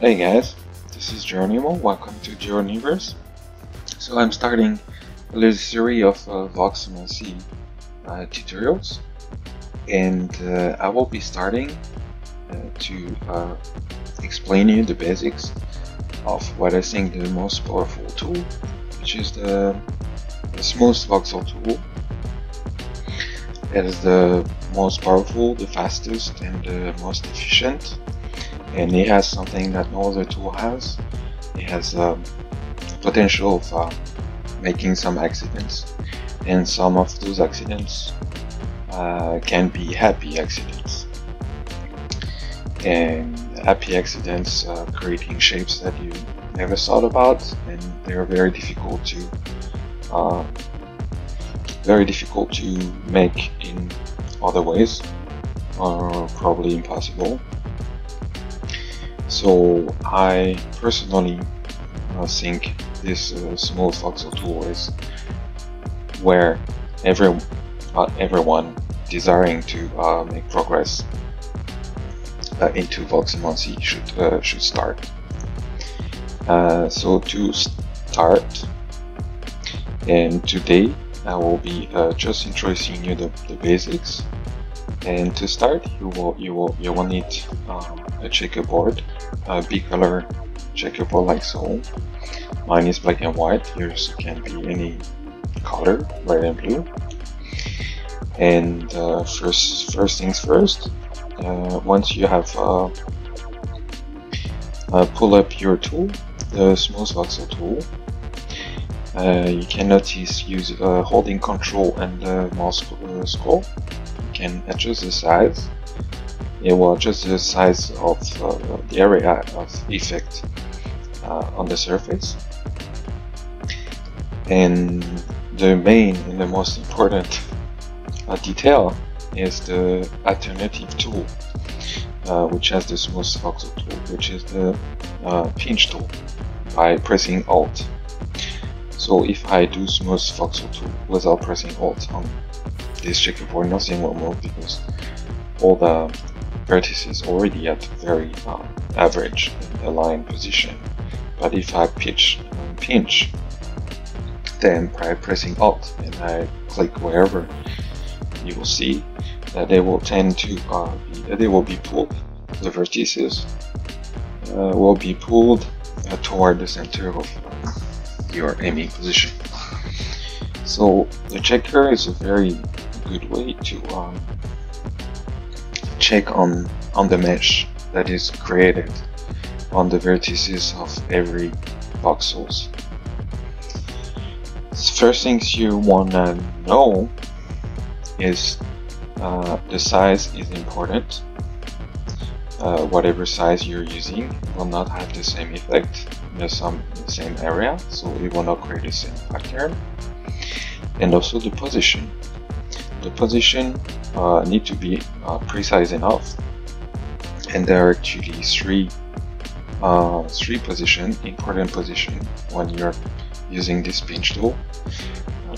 Hey guys, this is Jeronimo. Welcome to Jeroniverse. So I'm starting a little series of Voxelmancy tutorials, and I will be starting to explain you the basics of what I think the most powerful tool, which is the smooth voxel tool. It is the most powerful, the fastest, and the most efficient. And it has something that no other tool has. It has potential of making some accidents, and some of those accidents can be happy accidents. And happy accidents creating shapes that you never thought about, and they are very difficult to make in other ways, or probably impossible. So I personally think this smooth voxel tool is where everyone desiring to make progress into Voxelmancy should start. So to start, and today I will be just introducing you the basics. And to start, you will need a checkerboard, a bicolor checkerboard like so. Mine is black and white. Yours can be any color, red and blue. And first things first. Once you have pull up your tool, the smooth voxel tool, you can notice use holding Control and the mouse scroll. You can adjust the size. It will adjust the size of the area of effect on the surface. And the main and the most important detail is the alternative tool, which has the smooth voxel tool, which is the pinch tool, by pressing Alt. So if I do smooth voxel tool without pressing Alt on this checkerboard, nothing will move because all the vertices already at very average and aligned position. But if I pinch, then by pressing Alt and I click wherever, you will see that they will tend to be pulled. The vertices will be pulled toward the center of your aiming position. So the checker is a very good way to check on the mesh that is created on the vertices of every voxels. First things you wanna know is the size is important. Whatever size you're using will not have the same effect in the same area, so it will not create the same pattern. And also the position. The position need to be precise enough, and there are actually three important positions when you're using this pinch tool.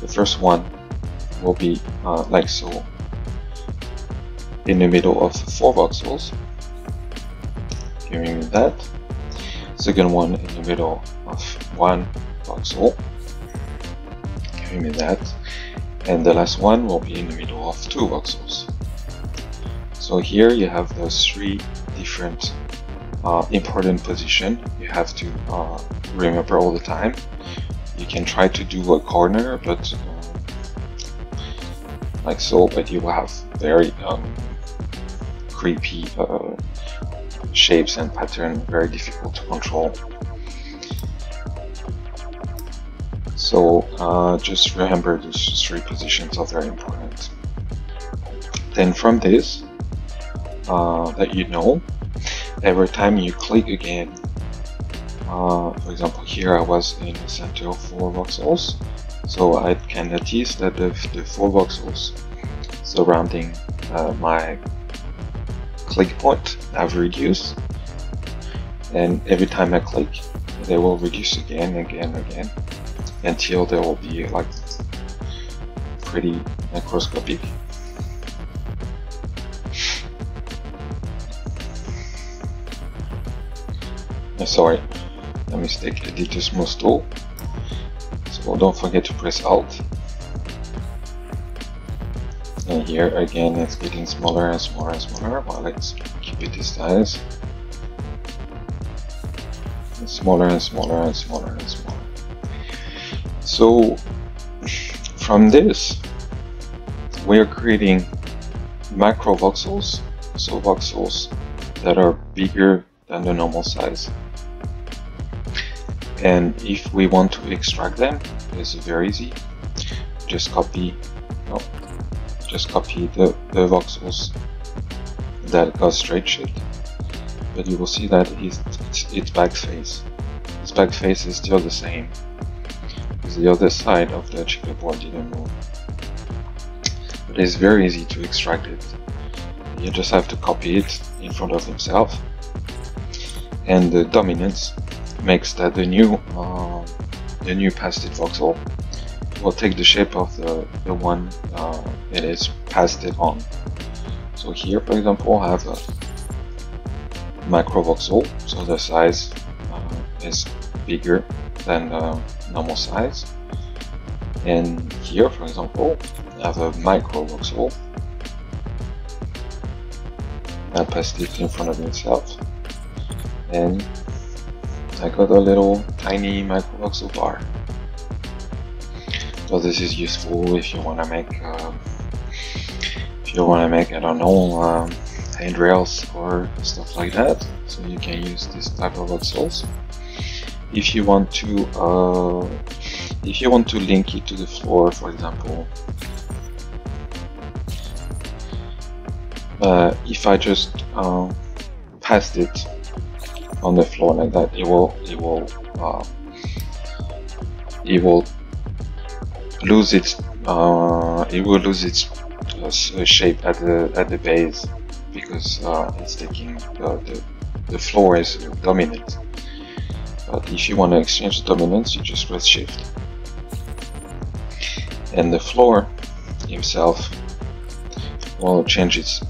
The first one will be like so, in the middle of 4 voxels. Hearing that, second one in the middle of 1 voxel. Hearing that, and the last one will be in the middle of 2 voxels. So here you have the 3 different important position you have to remember all the time. You can try to do a corner, but like so, but you will have very creepy shapes and pattern, very difficult to control. So just remember these 3 positions are very important. Then from this, that you know, every time you click again, for example here I was in the center of 4 voxels. So I can notice that the 4 voxels surrounding my click point have reduced, and every time I click they will reduce again until they will be like pretty microscopic. sorry, I mistakenly did the smooth tool. So don't forget to press Alt. And here again it's getting smaller and smaller and smaller. Well, let's keep it this size. It's smaller and smaller and smaller and smaller. So from this we are creating macro voxels, so voxels that are bigger than the normal size. And if we want to extract them, it's very easy. Just copy the voxels that got stretched, but you will see that its back face. Its back face is still the same, because the other side of the checkerboard didn't move. But it's very easy to extract it. You just have to copy it in front of himself, and the dominance makes that the new pasted voxel will take the shape of the one it is pasted on. So here, for example, I have a macro voxel, so the size is bigger than the normal size. And here, for example, I have a micro voxel. I passed it in front of itself, and I got a little tiny micro voxel bar. So this is useful if you want to make, I don't know, handrails or stuff like that. So you can use this type of voxels. If you want to, link it to the floor, for example. If I just passed it on the floor like that, it will lose its shape at the base, because it's taking the floor is dominant. But if you want to exchange the dominance, you just press Shift, and the floor himself will change its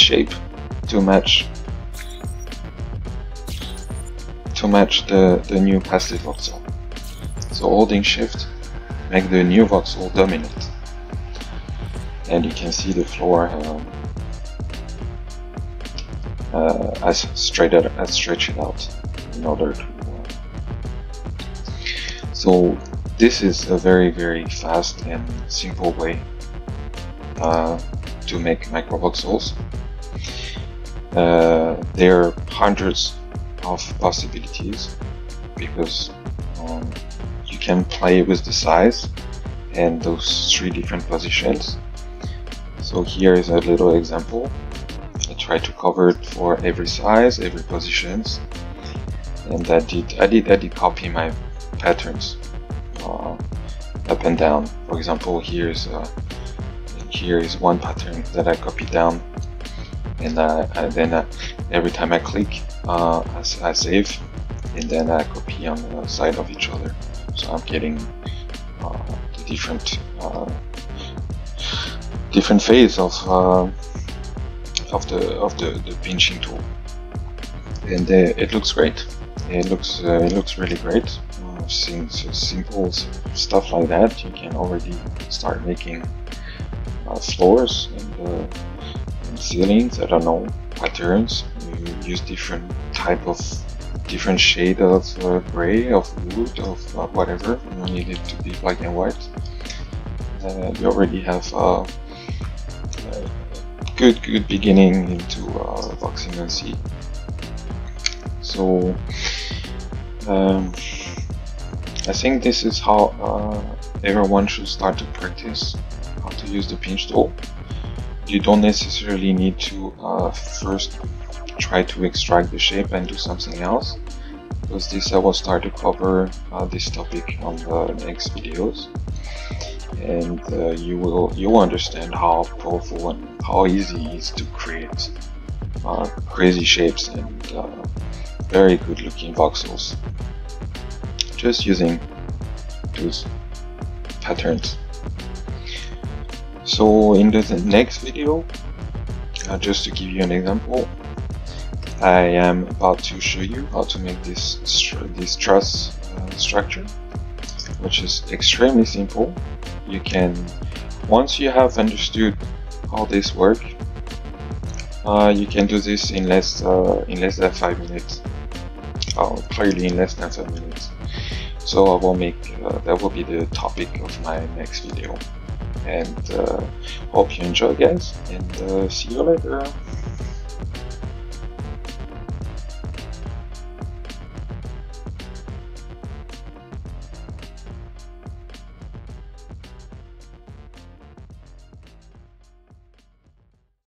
shape to match the new passive voxel. So holding Shift, make the new voxel dominant, and you can see the floor as stretched out in order to. So this is a very, very fast and simple way to make micro voxels. There are hundreds of possibilities, because you can play with the size and those three different positions. So here is a little example. I tried to cover it for every size, every positions, and I did copy my patterns up and down. For example, here is one pattern that I copied down, and then every time I click, I save, and then I copy on the side of each other. So I'm getting the different phase of the pinching tool, and it looks great. It looks really great. Since simple stuff like that, you can already start making floors and ceilings. I don't know, patterns. You use different type of different shade of gray, of wood, of whatever. You don't need it to be black and white. You already have a good beginning into Voxelmancy. So I think this is how everyone should start to practice how to use the pinch tool. You don't necessarily need to first try to extract the shape and do something else, because this I will start to cover this topic on the next videos, and you will understand how powerful and how easy it is to create crazy shapes and very good looking voxels, just using those patterns. So in the next video, just to give you an example, I am about to show you how to make this truss structure, which is extremely simple. You can, once you have understood how this works, you can do this in less than 5 minutes. Oh, clearly in less than 5 minutes. So I will make that will be the topic of my next video. And hope you enjoy, guys, and see you later.